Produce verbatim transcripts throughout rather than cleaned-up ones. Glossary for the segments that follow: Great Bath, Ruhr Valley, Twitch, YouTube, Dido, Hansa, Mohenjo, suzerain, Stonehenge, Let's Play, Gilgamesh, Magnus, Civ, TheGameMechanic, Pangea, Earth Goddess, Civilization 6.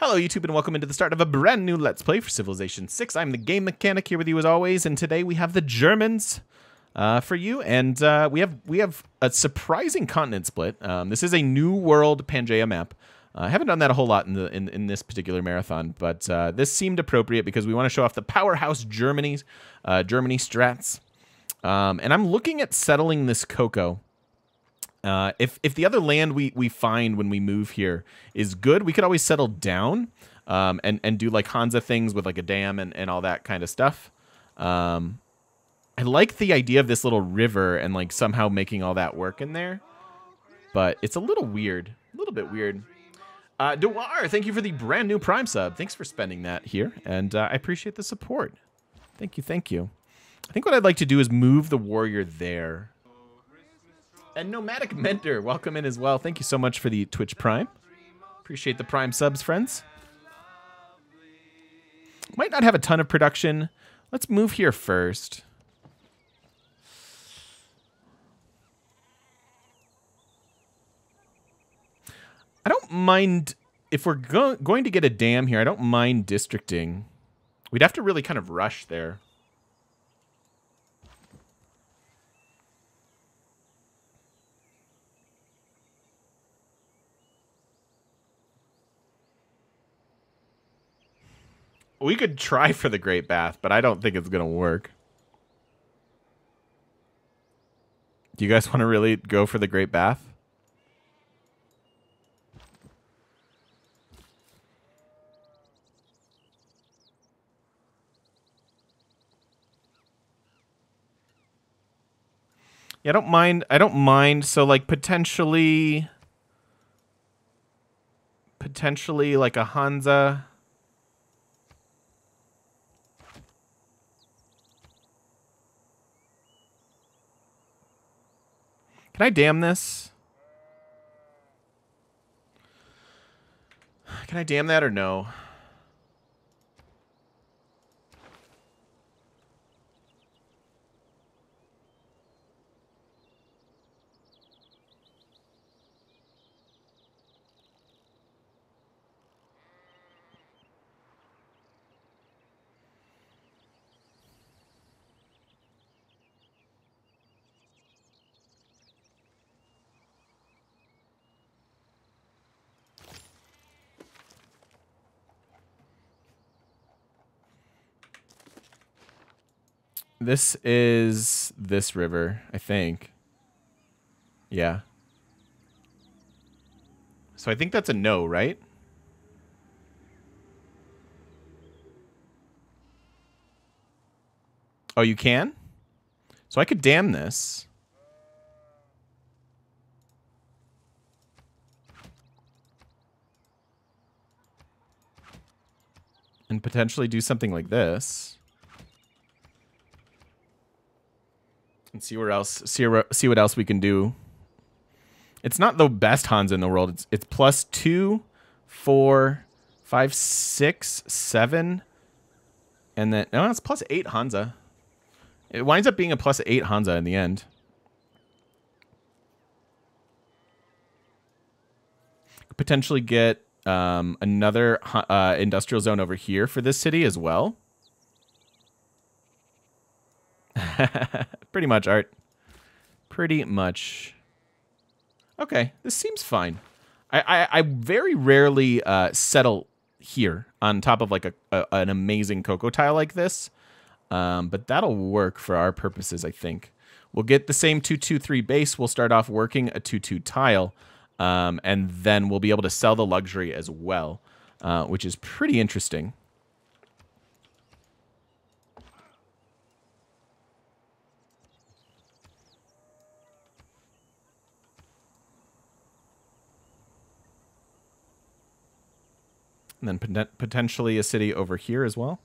Hello YouTube and welcome into the start of a brand new Let's Play for Civilization six. I'm the Game Mechanic here with you as always, and today we have the Germans uh, for you, and uh, we have we have a surprising continent split. Um, this is a New World Pangea map. Uh, I haven't done that a whole lot in, the, in, in this particular marathon, but uh, this seemed appropriate because we want to show off the powerhouse Germany's, uh, Germany strats. Um, and I'm looking at settling this cocoa. Uh, if, if the other land we, we find when we move here is good, we could always settle down um, and, and do like Hansa things with like a dam and, and all that kind of stuff. Um, I like the idea of this little river and like somehow making all that work in there. But it's a little weird, a little bit weird. Uh, Dewar, thank you for the brand new Prime sub. Thanks for spending that here. And uh, I appreciate the support. Thank you, thank you. I think what I'd like to do is move the warrior there. And Nomadic Mentor, welcome in as well. Thank you so much for the Twitch Prime. Appreciate the Prime subs, friends. Might not have a ton of production. Let's move here first. I don't mind, if we're go going to get a dam here, I don't mind districting. We'd have to really kind of rush there. We could try for the Great Bath, but I don't think it's going to work. Do you guys want to really go for the Great Bath? Yeah, I don't mind. I don't mind. So, like, potentially... Potentially, like, a Hansa... Can I dam this? Can I dam that or no? This is this river, I think. Yeah. So I think that's a no, right? Oh, you can? So I could dam this. And potentially do something like this. And see where else, see, see what else we can do. It's not the best Hansa in the world. It's it's plus two, four, five, six, seven, and then no, it's plus eight Hansa. It winds up being a plus eight Hansa in the end. Could potentially get um, another uh, industrial zone over here for this city as well. Pretty much, Art. Pretty much. Okay, this seems fine. I, I, I very rarely uh, settle here on top of like a, a an amazing cocoa tile like this, um, but that'll work for our purposes, I think. We'll get the same two two three base. We'll start off working a two two tile, um, and then we'll be able to sell the luxury as well, uh, which is pretty interesting. And then potentially a city over here as well.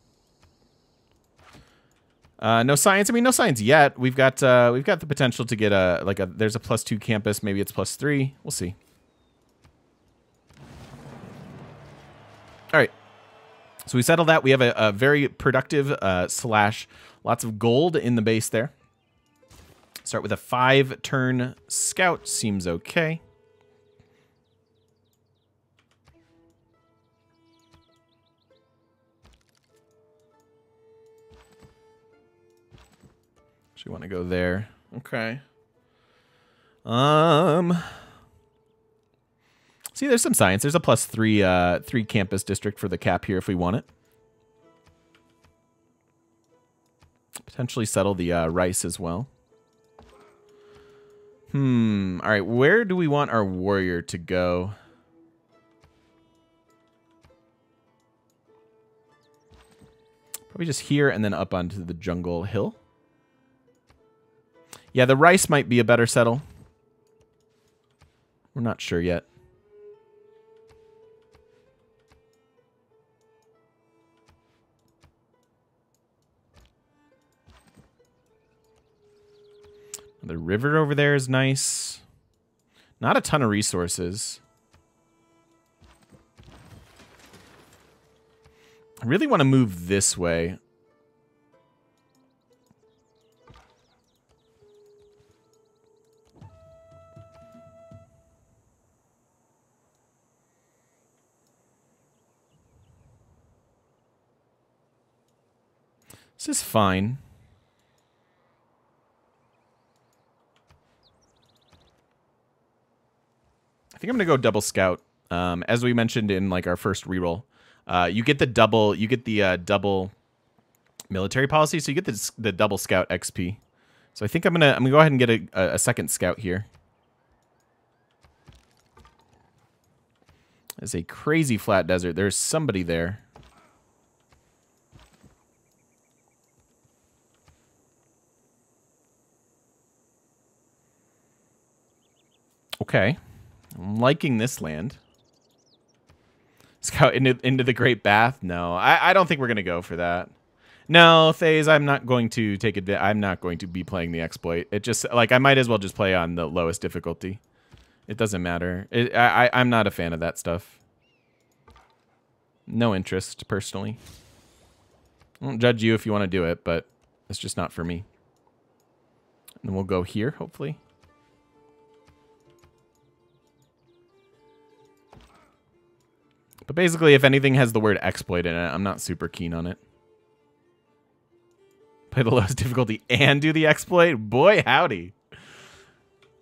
Uh, no science. I mean, no science yet. We've got uh, we've got the potential to get a like a. There's a plus two campus. Maybe it's plus three. We'll see. All right. So we settled that. We have a, a very productive uh, slash. Lots of gold in the base there. Start with a five turn scout. Seems okay. So you want to go there. Okay. Um... See, there's some science. There's a plus three, uh, three campus district for the cap here if we want it. Potentially settle the uh, rice as well. Hmm. All right. Where do we want our warrior to go? Probably just here and then up onto the jungle hill. Yeah, the rice might be a better settle. We're not sure yet. The river over there is nice. Not a ton of resources. I really want to move this way. This is fine. I think I'm gonna go double scout. Um, as we mentioned in like our first reroll, uh, you get the double, you get the uh, double military policy, so you get the the double scout X P. So I think I'm gonna I'm gonna go ahead and get a, a second scout here. It's a crazy flat desert. There's somebody there. Okay. I'm liking this land. Scout into, into the Great Bath? No, I, I don't think we're going to go for that. No, Thaze, I'm not going to take it. I'm not going to be playing the exploit. It just, like, I might as well just play on the lowest difficulty. It doesn't matter. It, I, I, I'm not a fan of that stuff. No interest, personally. I won't judge you if you want to do it, but it's just not for me. And we'll go here, hopefully. But basically, if anything has the word exploit in it, I'm not super keen on it. Play the lowest difficulty and do the exploit? Boy, howdy.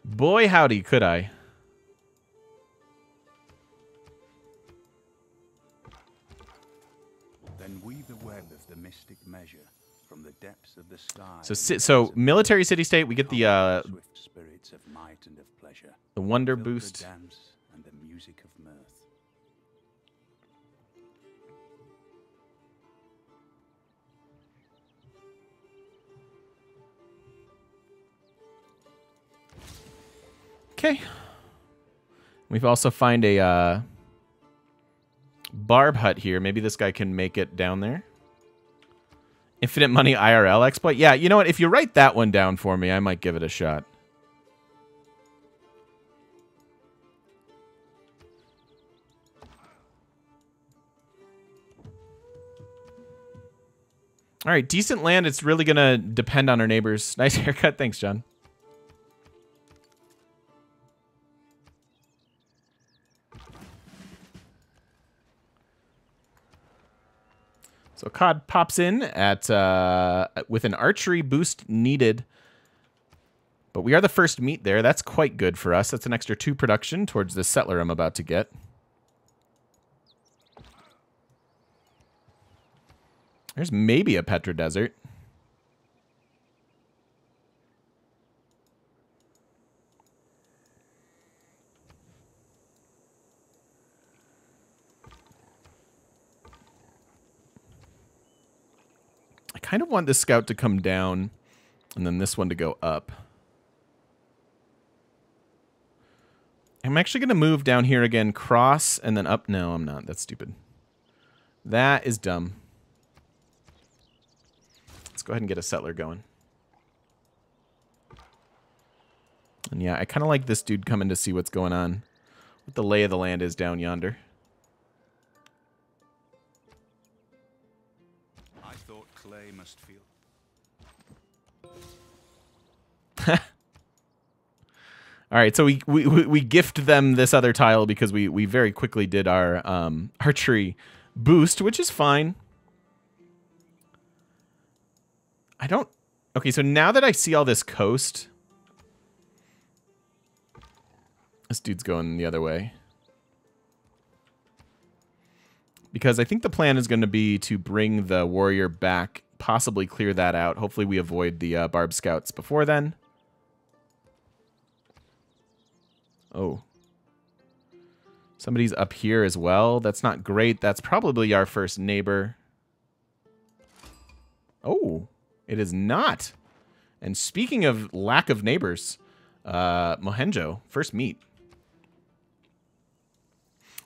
Boy, howdy, could I. Then weave the web of the mystic measure from the depths of the sky. So, so military city-state, we get the, uh, swift spirits of might and of pleasure, the wonder boost. The dance and the music of mirth. Okay. We've also find a uh, barb hut here. Maybe this guy can make it down there. Infinite money I R L exploit. Yeah, you know what? If you write that one down for me, I might give it a shot. All right, decent land. It's really going to depend on our neighbors. Nice haircut. Thanks, John. So C O D pops in at uh, with an archery boost needed, but we are the first meat there. That's quite good for us. That's an extra two production towards the settler I'm about to get. There's maybe a Petra Desert. I kind of want this scout to come down and then this one to go up. I'm actually going to move down here again, cross, and then up. No, I'm not. That's stupid. That is dumb. Let's go ahead and get a settler going. And yeah, I kind of like this dude coming to see what's going on, what the lay of the land is down yonder. Must feel. All right, so we, we we gift them this other tile because we we very quickly did our um, archery boost, which is fine. I don't. Okay, so now that I see all this coast... This dude's going the other way. Because I think the plan is going to be to bring the warrior back, possibly clear that out. Hopefully we avoid the uh, barb scouts before then. Oh. Somebody's up here as well. That's not great. That's probably our first neighbor. Oh, it is not. And speaking of lack of neighbors, uh, Mohenjo, first meet.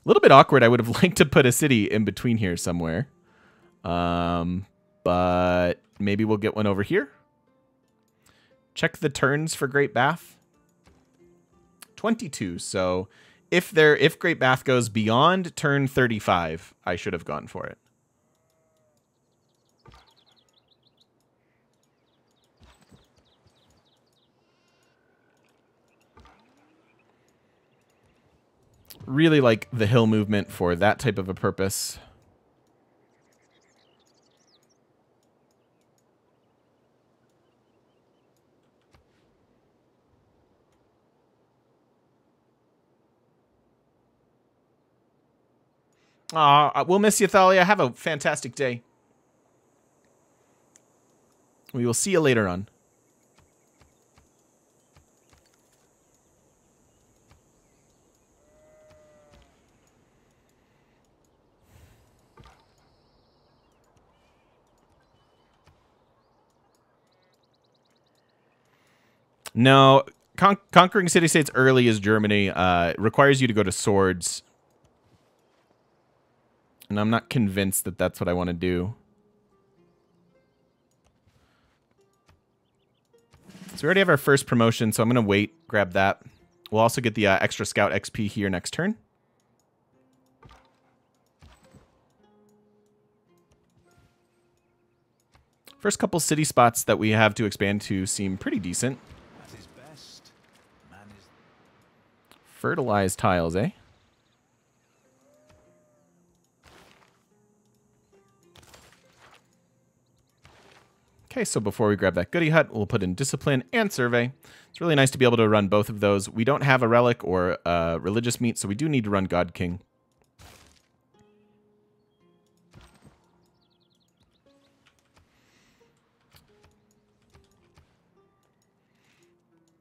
A little bit awkward. I would have liked to put a city in between here somewhere. Um, but maybe we'll get one over here. Check the turns for Great Bath. twenty-two. So if there, if Great Bath goes beyond turn thirty-five, I should have gone for it. Really like the hill movement for that type of a purpose. Aw, we'll miss you, Thalia. Have a fantastic day. We will see you later on. No, con conquering city-states early is Germany. Uh, it requires you to go to swords. And I'm not convinced that that's what I want to do. So we already have our first promotion, so I'm going to wait, grab that. We'll also get the uh, extra scout X P here next turn. First couple city spots that we have to expand to seem pretty decent. Fertilized tiles, eh? Okay, so before we grab that goody hut, we'll put in discipline and survey. It's really nice to be able to run both of those. We don't have a relic or a religious meat, so we do need to run God King.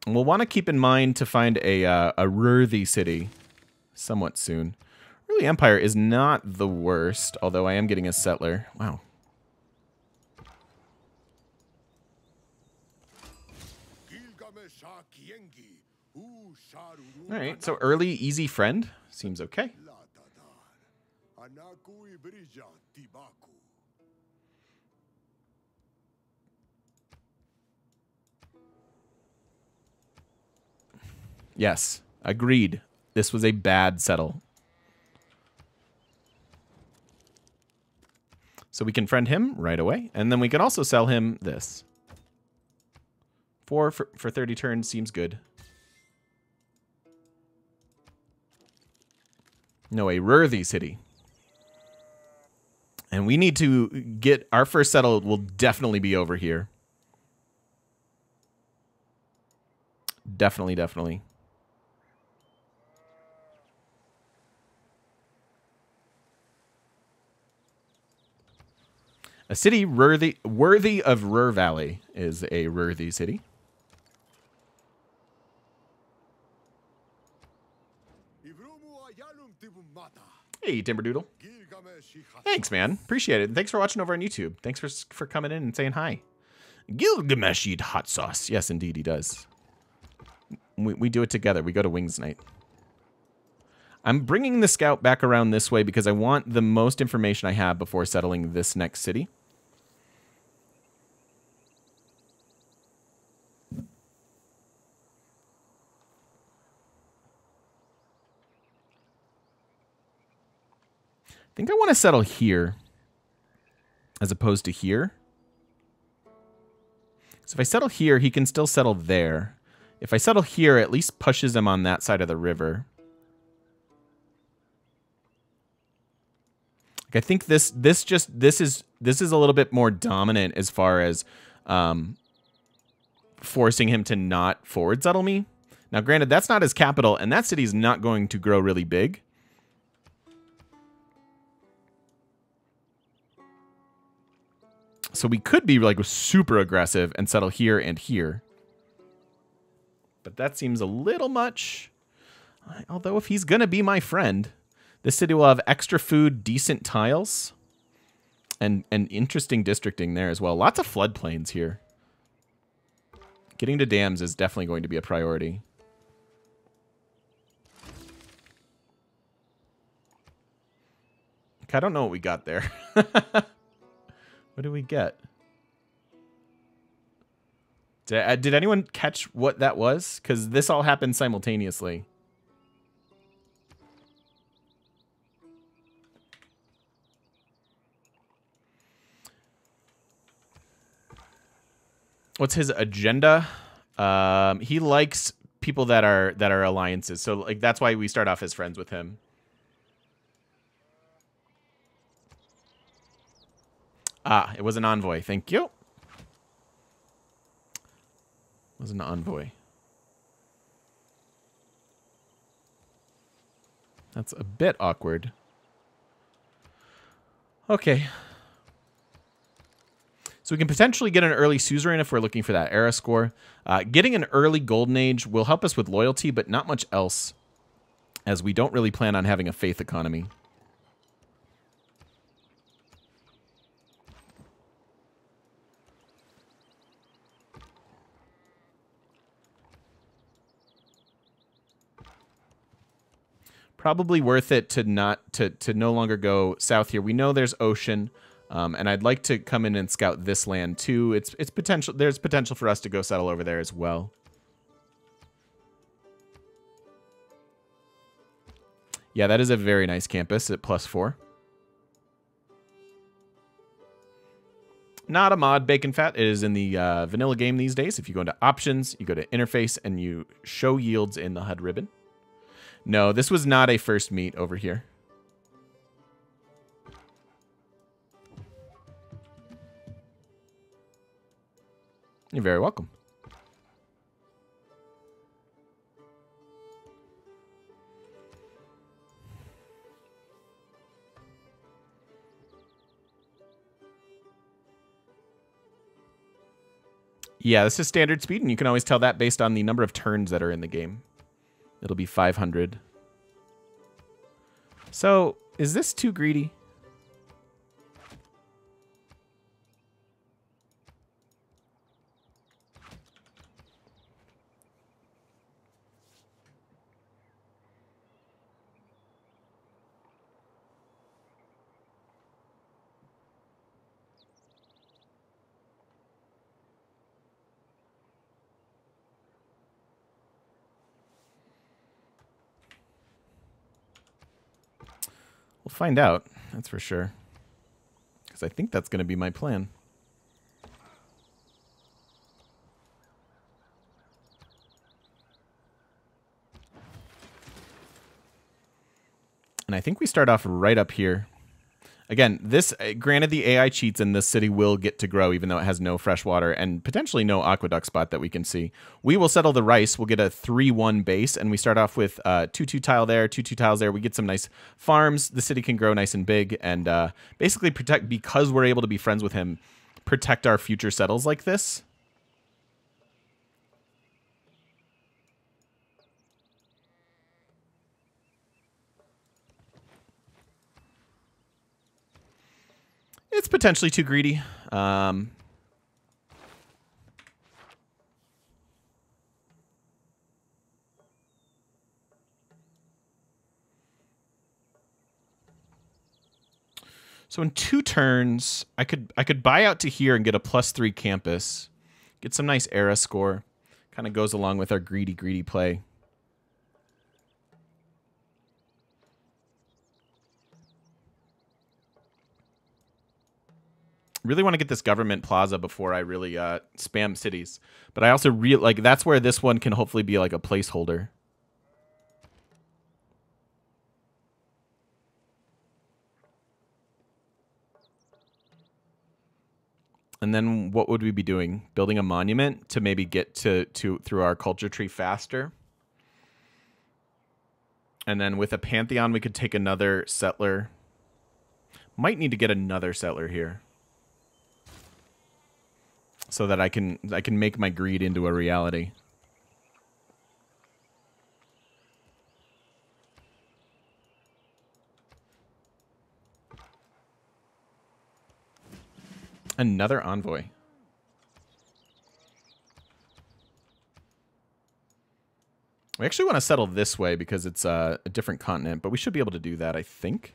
We'll want to keep in mind to find a uh, a worthy city somewhat soon. Really, Empire is not the worst, although I am getting a settler. Wow. All right, so early, easy friend. Seems okay. Yes, agreed. This was a bad settle. So we can friend him right away, and then we can also sell him this. Four for, for thirty turns seems good. No, a worthy city. And we need to get... Our first settle will definitely be over here. Definitely, definitely. A city worthy worthy of Ruhr Valley is a worthy city. Hey, Timberdoodle. Thanks, man. Appreciate it. And thanks for watching over on YouTube. Thanks for for coming in and saying hi. Gilgamesh eat hot sauce. Yes, indeed, he does. We, we do it together. We go to Wings Night. I'm bringing the scout back around this way because I want the most information I have before settling this next city. I think I want to settle here as opposed to here. So if I settle here, he can still settle there. If I settle here, it at least pushes him on that side of the river. I think this this just this is this is a little bit more dominant as far as um, forcing him to not forward settle me. Now, granted, that's not his capital, and that city's not going to grow really big. So we could be, like, super aggressive and settle here and here. But that seems a little much. Although, if he's going to be my friend, this city will have extra food, decent tiles, and, and interesting districting there as well. Lots of floodplains here. Getting to dams is definitely going to be a priority. I don't know what we got there. What did we get? Did, uh, did anyone catch what that was? Because this all happened simultaneously. What's his agenda? Um, he likes people that are that are alliances, so like that's why we start off as friends with him. Ah, it was an envoy. Thank you. It was an envoy. That's a bit awkward. Okay. So we can potentially get an early suzerain if we're looking for that era score. Uh, getting an early golden age will help us with loyalty, but not much else, as we don't really plan on having a faith economy. Probably worth it to not to to no longer go south here. We know there's ocean. Um, and I'd like to come in and scout this land too. It's it's potential. There's potential for us to go settle over there as well. Yeah, that is a very nice campus at plus four. Not a mod, Bacon Fat. It is in the uh, vanilla game these days. If you go into options, you go to interface, and you show yields in the H U D ribbon. No, this was not a first meet over here. You're very welcome. Yeah, this is standard speed, and you can always tell that based on the number of turns that are in the game. It'll be five hundred. So, is this too greedy? Find out, that's for sure. Because I think that's going to be my plan. And I think we start off right up here. Again, this, granted the A I cheats and this city will get to grow even though it has no fresh water and potentially no aqueduct spot that we can see. We will settle the rice. We'll get a three one base and we start off with uh, two two tile there, two two tiles there. We get some nice farms. The city can grow nice and big and uh, basically protect, because we're able to be friends with him, protect our future settles like this. It's potentially too greedy. Um, so in two turns, I could I could buy out to here and get a plus three campus, get some nice era score. Kind of goes along with our greedy greedy play. Really want to get this government plaza before I really uh, spam cities, but I also really like that's where this one can hopefully be like a placeholder. And then what would we be doing? Building a monument to maybe get to, to through our culture tree faster. And then with a pantheon, we could take another settler. Might need to get another settler here. So that I can I can make my greed into a reality. Another envoy. We actually want to settle this way because it's uh, a different continent, but we should be able to do that, I think.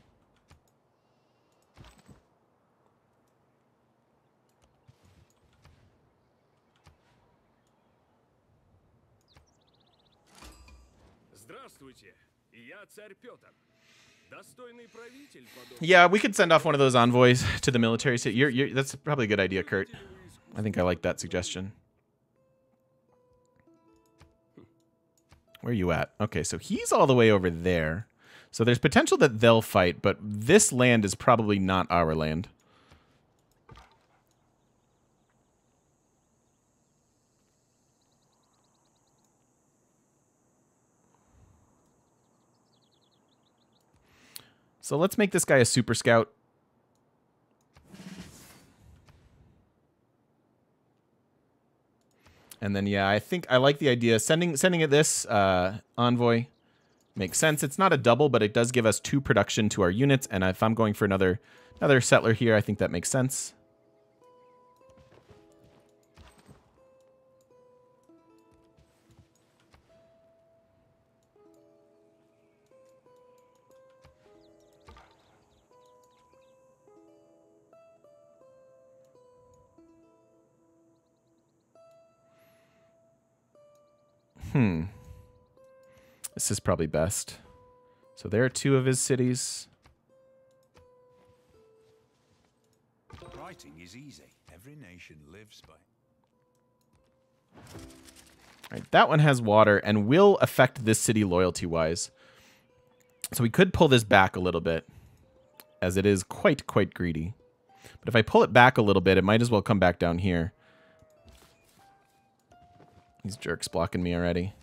Yeah, we could send off one of those envoys to the military. So you're, you're, that's probably a good idea, Kurt. I think I like that suggestion. Where are you at? Okay, so he's all the way over there. So there's potential that they'll fight, but this land is probably not our land. So let's make this guy a super scout. And then, yeah, I think I like the idea. Sending sending it this uh, envoy makes sense. It's not a double, but it does give us two production to our units. And if I'm going for another another settler here, I think that makes sense. Hmm. This is probably best. So there are two of his cities. Writing is easy. Every nation lives by. All right, that one has water and will affect this city loyalty-wise. So we could pull this back a little bit, as it is quite, quite greedy. But if I pull it back a little bit, it might as well come back down here. These jerks blocking me already.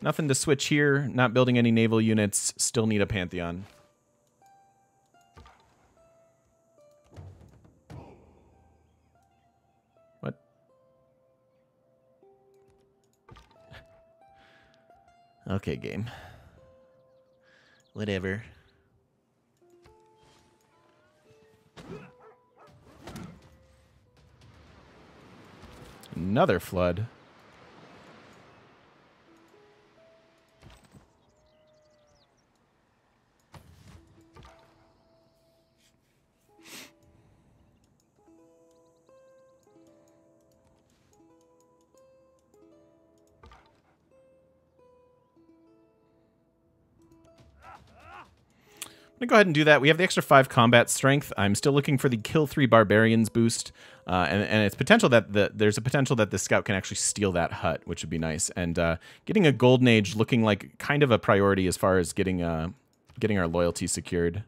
Nothing to switch here. Not building any naval units. Still need a pantheon. Okay, game. Whatever. Another flood. Go ahead and do that. We have the extra five combat strength. I'm still looking for the kill three barbarians boost, uh, and, and it's potential that the, there's a potential that the scout can actually steal that hut, which would be nice. And uh, getting a golden age looking like kind of a priority as far as getting uh, getting our loyalty secured.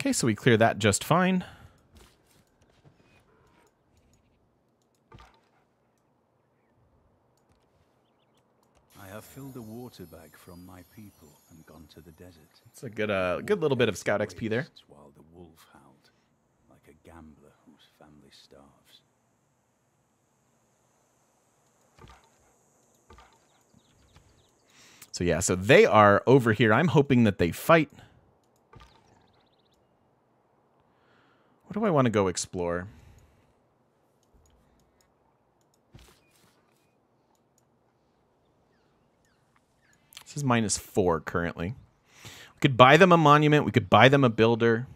Okay, so we clear that just fine. Filled a water bag from my people and gone to the desert. It's a good, uh, good little bit of scout X P there. While the wolf howled, like a gambler whose family starves. So yeah, so they are over here. I'm hoping that they fight. What do I want to go explore? This is minus four currently. We could buy them a monument. We could buy them a builder.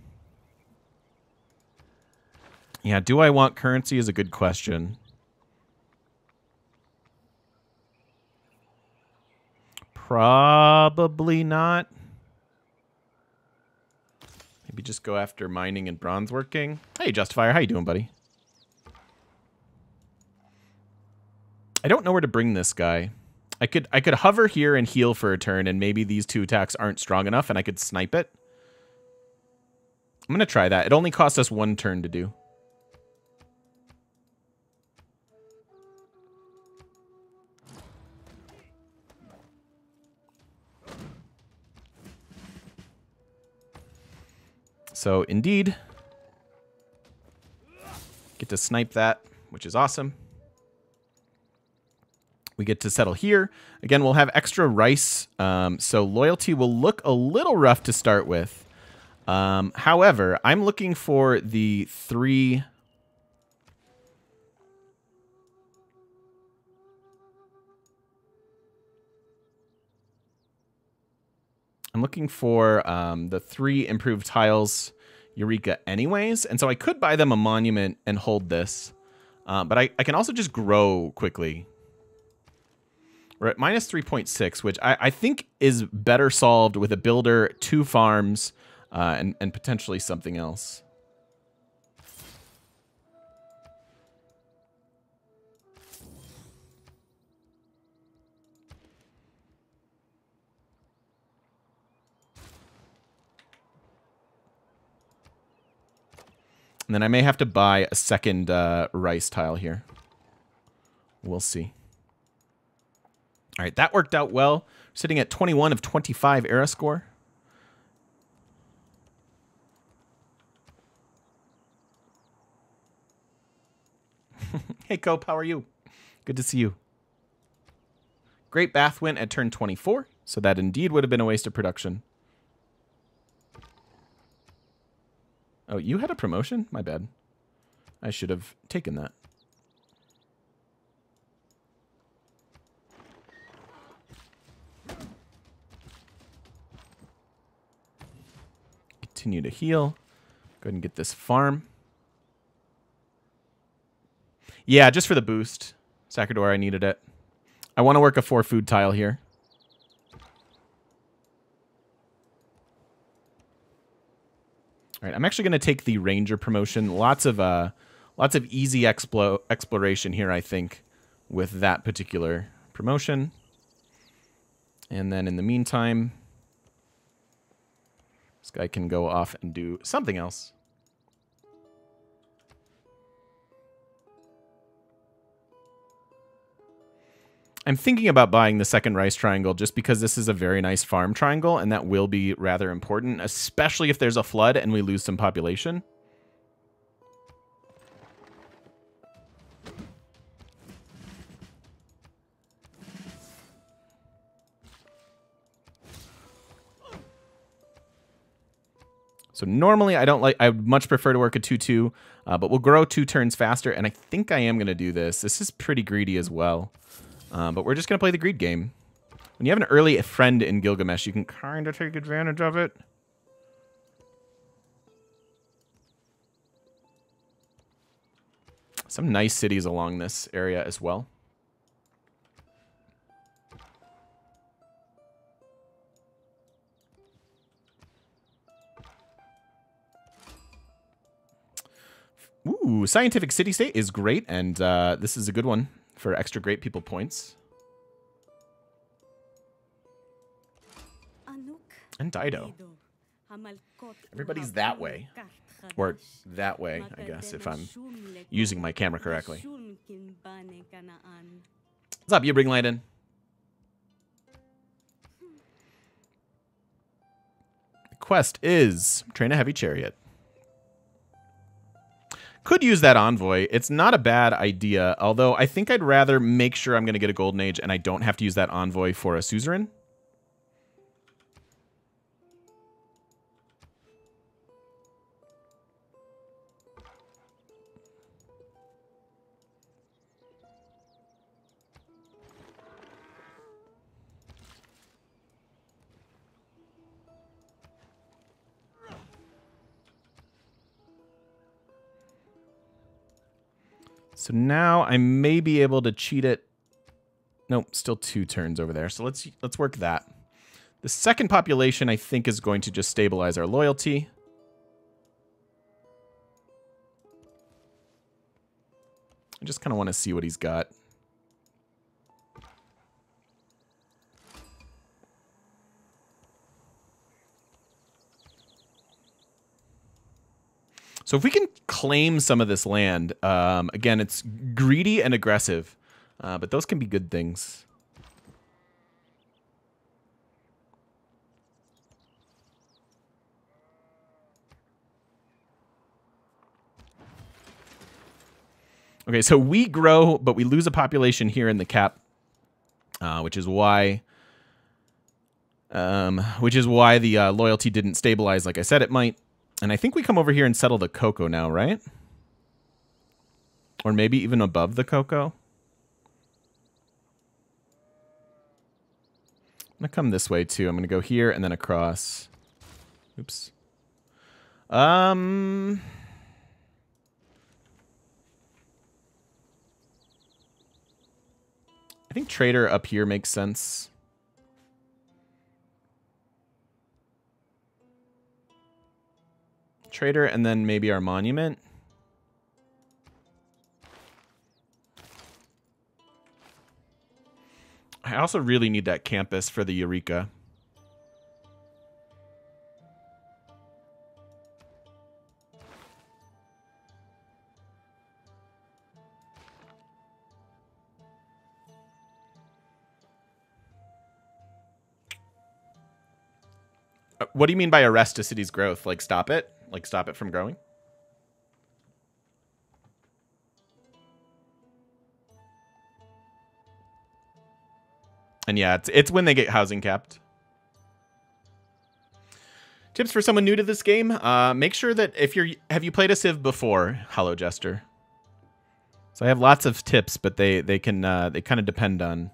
Yeah, do I want currency is a good question. Probably not. Maybe just go after mining and bronze working. Hey, Justifier, how you doing, buddy? I don't know where to bring this guy. I could I could hover here and heal for a turn, and maybe these two attacks aren't strong enough, and I could snipe it. I'm going to try that. It only cost us one turn to do. So, indeed, get to snipe that, which is awesome. We get to settle here. Again, we'll have extra rice, um, so loyalty will look a little rough to start with. Um, however, I'm looking for the three... I'm looking for um, the three improved tiles, Eureka, anyways. And so I could buy them a monument and hold this. Uh, but I, I can also just grow quickly. We're at minus three point six, which I, I think is better solved with a builder, two farms, uh, and, and potentially something else. And then I may have to buy a second uh, rice tile here. We'll see. All right, that worked out well. We're sitting at twenty-one of twenty-five era score. Hey, Cope, how are you? Good to see you. Great Bath went at turn twenty-four, so that indeed would have been a waste of production. Oh, you had a promotion? My bad. I should have taken that. Continue to heal. Go ahead and get this farm. Yeah, just for the boost. Sacador, I needed it. I want to work a four food tile here. All right, I'm actually going to take the Ranger promotion. Lots of uh, lots of easy explo exploration here, I think, with that particular promotion. And then in the meantime, this guy can go off and do something else. I'm thinking about buying the second rice triangle just because this is a very nice farm triangle, and that will be rather important, especially if there's a flood and we lose some population. So normally I don't like, I would much prefer to work a two two, uh, but we'll grow two turns faster, and I think I am going to do this. This is pretty greedy as well. Um, but we're just going to play the greed game. When you have an early friend in Gilgamesh, you can kind of take advantage of it. Some nice cities along this area as well. Ooh, Scientific City State is great, and uh, this is a good one for extra great people points. And Dido. Everybody's that way. Or that way, I guess, if I'm using my camera correctly. What's up, you bring light in? The quest is train a heavy chariot. Could use that envoy. It's not a bad idea, although I think I'd rather make sure I'm going to get a golden age and I don't have to use that envoy for a suzerain. So now I may be able to cheat it Nope, still two turns over there. So let's let's work that. The second population, I think, is going to just stabilize our loyalty. I just kind of want to see what he's got. So if we can claim some of this land, um, again, it's greedy and aggressive, uh, but those can be good things. Okay, so we grow, but we lose a population here in the cap, uh, which is why, um, which is why the uh, loyalty didn't stabilize like I said it might. And I think we come over here and settle the cocoa now, right? Or maybe even above the cocoa. I'm going to come this way, too. I'm going to go here and then across. Oops. Um... I think trader up here makes sense. Trader, and then maybe our monument. I also really need that campus for the Eureka. What do you mean by arrest a city's growth? Like, stop it? Like, stop it from growing? And yeah, it's, it's when they get housing capped. Tips for someone new to this game. Uh, make sure that if you're... Have you played a Civ before, Hollow Jester? So I have lots of tips, but they, they can... Uh, they kind of depend on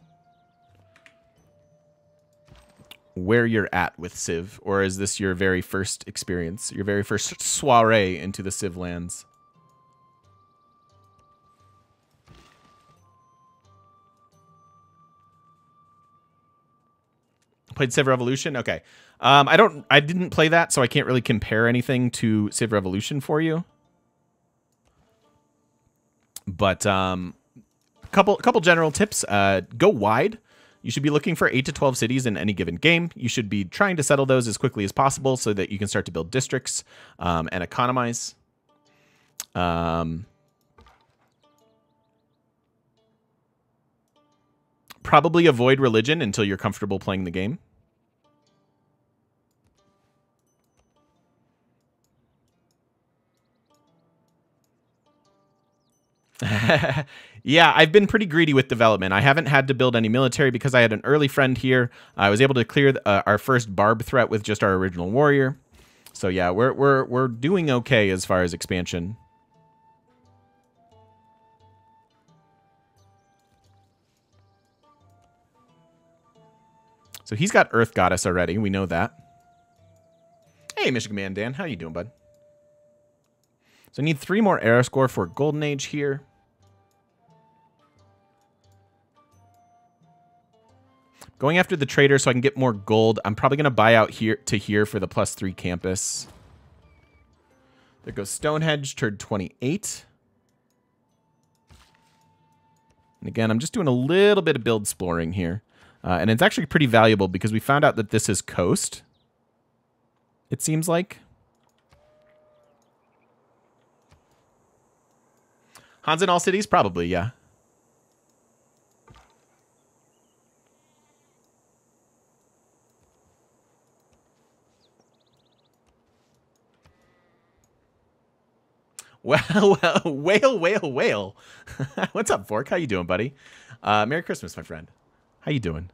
where you're at with Civ, or is this your very first experience, your very first soiree into the Civ lands? Played Civ Revolution? Okay. Um, I don't, I didn't play that, so I can't really compare anything to Civ Revolution for you. But um, a couple, a couple general tips. Uh, go wide. You should be looking for eight to twelve cities in any given game. You should be trying to settle those as quickly as possible so that you can start to build districts um, and economize. Um, probably avoid religion until you're comfortable playing the game. Yeah, I've been pretty greedy with development. I haven't had to build any military because I had an early friend here. I was able to clear uh, our first barb threat with just our original warrior. So yeah, we're we're we're doing okay as far as expansion. So he's got Earth Goddess already. We know that. Hey, Michigan Man Dan, how you doing, bud? So I need three more era score for Golden Age here. Going after the trader so I can get more gold. I'm probably going to buy out here to here for the plus three campus. There goes Stonehenge, turn twenty-eight. And again, I'm just doing a little bit of build exploring here. Uh, and it's actually pretty valuable because we found out that this is coast. It seems like. Hansa in all cities? Probably, yeah. Well, well, whale, whale, whale. What's up, Fork? How you doing, buddy? Uh, Merry Christmas, my friend. How you doing?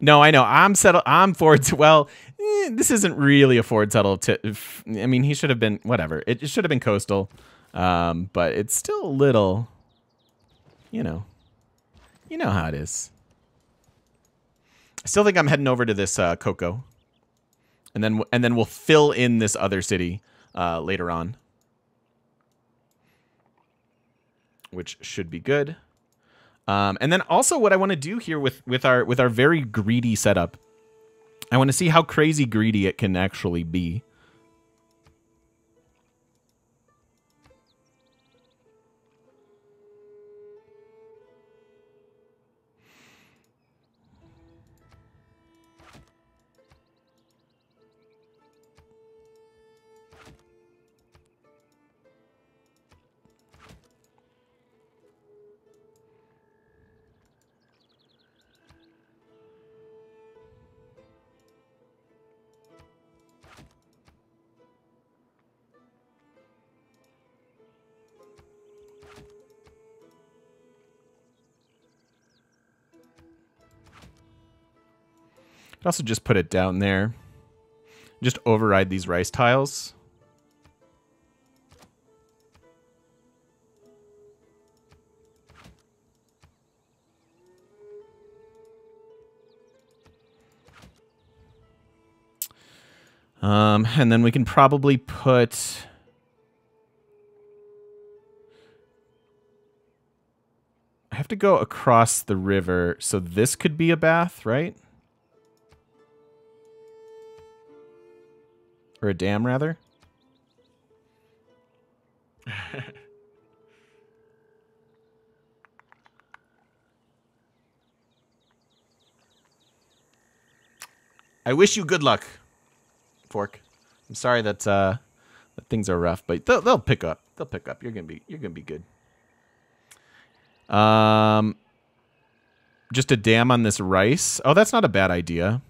No, I know. I'm settle. I'm forward to. Well, eh, this isn't really a forward settle. If, I mean, he should have been whatever. It, it should have been coastal, um, but it's still a little. You know, you know how it is. I still think I'm heading over to this uh, cocoa. And then, and then we'll fill in this other city uh, later on, which should be good. Um, and then also what I want to do here with, with our with our very greedy setup, I want to see how crazy greedy it can actually be. Also just put it down there. Just override these rice tiles. Um, and then we can probably put... I have to go across the river, so this could be a bath, right? Or a dam, rather. I wish you good luck, Fork. I'm sorry that, uh, that things are rough, but they'll, they'll pick up. They'll pick up. You're gonna be you're gonna be good. Um, just a dam on this rice. Oh, that's not a bad idea.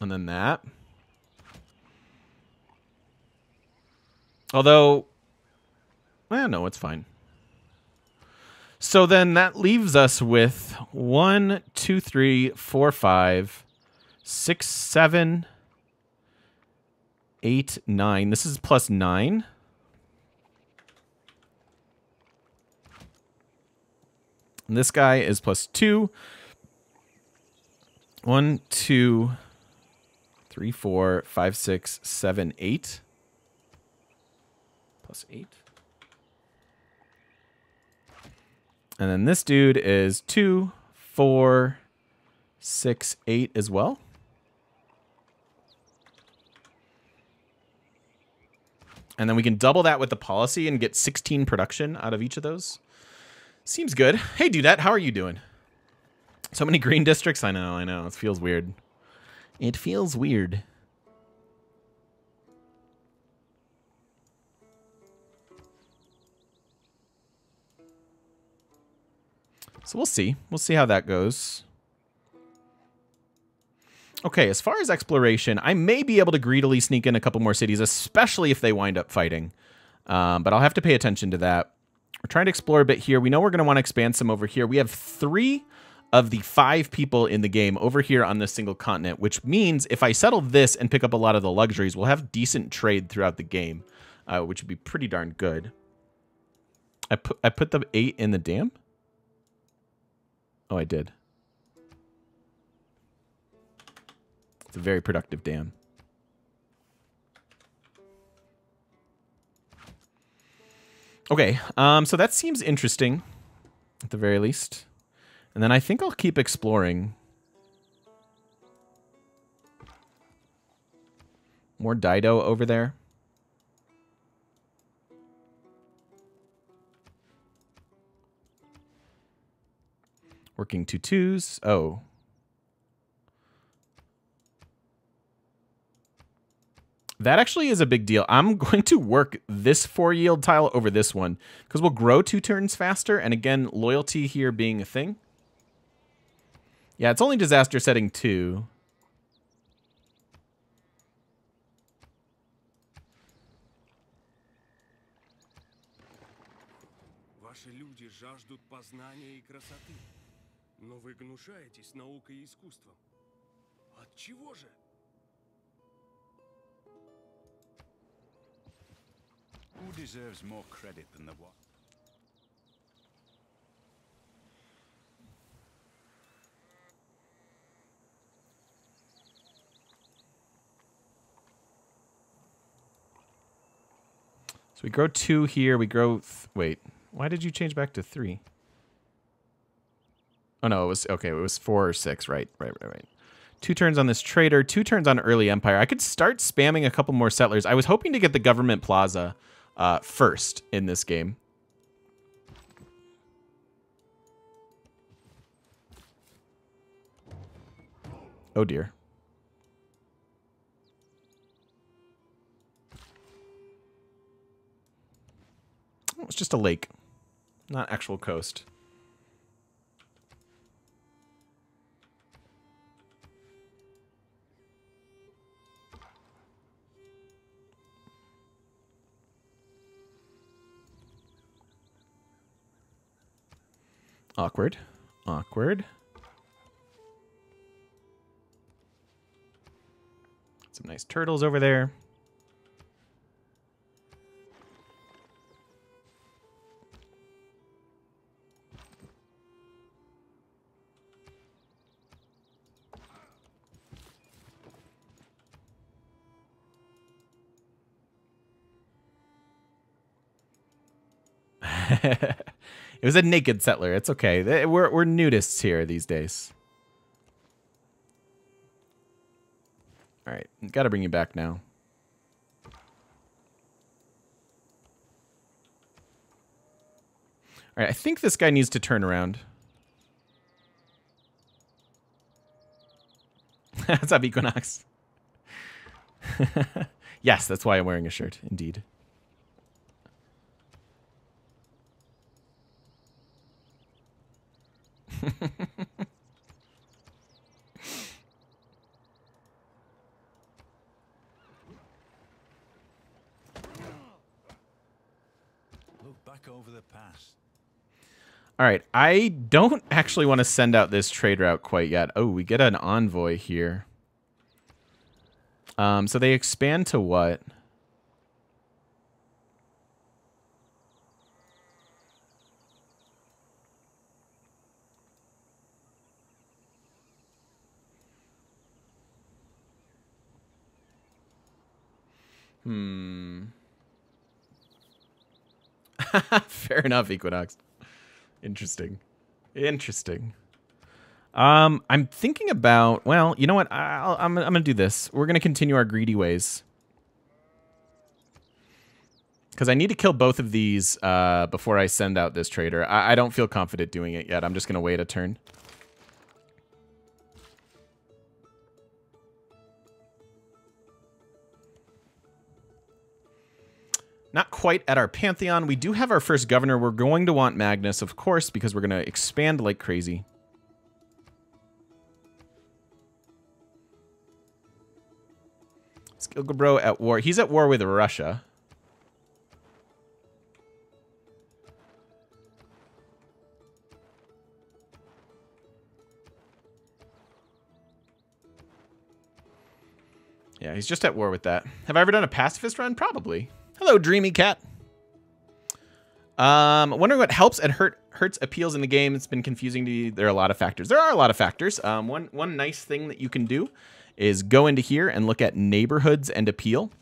And then that. Although, well, no, it's fine. So then that leaves us with one, two, three, four, five, six, seven, eight, nine. This is plus nine. And this guy is plus two. One, two, three. Three, four, five, six, seven, eight. Plus eight. And then this dude is two, four, six, eight as well. And then we can double that with the policy and get sixteen production out of each of those. Seems good. Hey, Dudette, how are you doing? So many green districts. I know, I know. It feels weird. It feels weird. So we'll see. We'll see how that goes. Okay, as far as exploration, I may be able to greedily sneak in a couple more cities, especially if they wind up fighting. Um, but I'll have to pay attention to that. We're trying to explore a bit here. We know we're going to want to expand some over here. We have three... of the five people in the game over here on this single continent, which means if I settle this and pick up a lot of the luxuries, we'll have decent trade throughout the game, uh, which would be pretty darn good. I put I put the eight in the dam? Oh, I did. It's a very productive dam. Okay, um, so that seems interesting, at the very least. And then I think I'll keep exploring. More Dido over there. Working two twos. Oh. That actually is a big deal. I'm going to work this four yield tile over this one because we'll grow two turns faster. And again, loyalty here being a thing. Yeah, it's only disaster setting two. Who deserves more credit than the what? So we grow two here. We grow... Th wait. Why did you change back to three? Oh, no. It was... Okay, it was four or six. Right, right, right, right. Two turns on this trader. Two turns on early empire. I could start spamming a couple more settlers. I was hoping to get the government plaza uh, first in this game. Oh, dear. Oh, it's just a lake, not actual coast. Awkward. Awkward. Some nice turtles over there. It was a naked settler. It's okay. We're, we're nudists here these days. All right, gotta bring you back now. All right, I think this guy needs to turn around. What's up, Equinox? Yes, that's why I'm wearing a shirt, indeed. Over the past. All right, I don't actually want to send out this trade route quite yet. Oh, we get an envoy here. Um, so they expand to what? Hmm. Fair enough, Equinox. Interesting. Interesting. Um, I'm thinking about... Well, you know what? I'll, I'm, I'm going to do this. We're going to continue our greedy ways. Because I need to kill both of these uh, before I send out this trader. I, I don't feel confident doing it yet. I'm just going to wait a turn. Not quite at our Pantheon. We do have our first governor. We're going to want Magnus, of course, because we're going to expand like crazy. Is Gilgamesh at war? He's at war with Russia. Yeah, he's just at war with that. Have I ever done a pacifist run? Probably. Hello, Dreamy Cat. Um, wondering what helps and hurt, hurts appeals in the game. It's been confusing to me. There are a lot of factors. There are a lot of factors. Um, one, one nice thing that you can do is go into here and look at neighborhoods and appeal.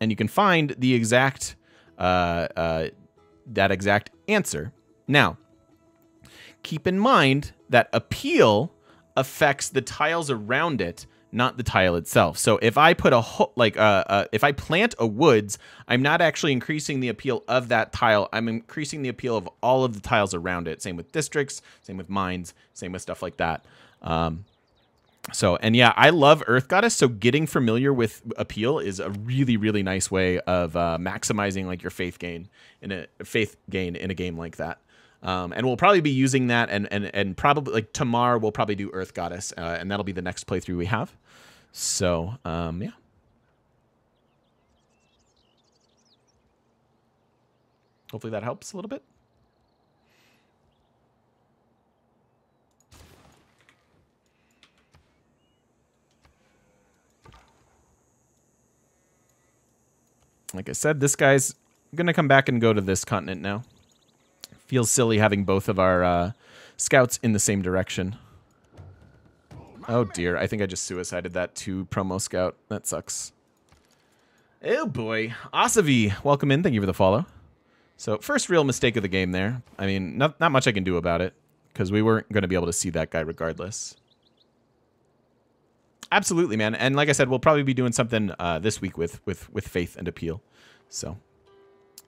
And you can find the exact, uh, uh, that exact answer. Now, keep in mind that appeal affects the tiles around it, not the tile itself. So if I put a ho like uh, uh, if I plant a woods, I'm not actually increasing the appeal of that tile. I'm increasing the appeal of all of the tiles around it. Same with districts, same with mines, same with stuff like that. Um, so and yeah, I love Earth Goddess. So getting familiar with appeal is a really really nice way of uh, maximizing like your faith gain in a faith gain in a game like that. Um, and we'll probably be using that, and and and probably like tomorrow we'll probably do Earth Goddess, uh, and that'll be the next playthrough we have. So um, yeah. Hopefully that helps a little bit. Like I said, this guy's gonna come back and go to this continent now. Feels silly having both of our uh, scouts in the same direction. Oh dear, I think I just suicided that two promo scout. That sucks. Oh boy. Asavi, welcome in. Thank you for the follow. So first real mistake of the game there. I mean, not, not much I can do about it because we weren't going to be able to see that guy regardless. Absolutely, man. And like I said, we'll probably be doing something uh, this week with, with, with Faith and Appeal. So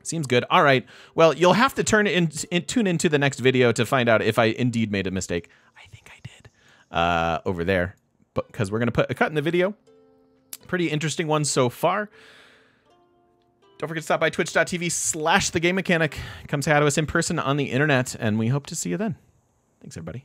seems good. All right. Well, you'll have to turn in, in, tune into the next video to find out if I indeed made a mistake. I think I did uh, over there because we're going to put a cut in the video. Pretty interesting one so far. Don't forget to stop by twitch.tv slash the game mechanic. Come say hi to us in person on the internet, and we hope to see you then. Thanks, everybody.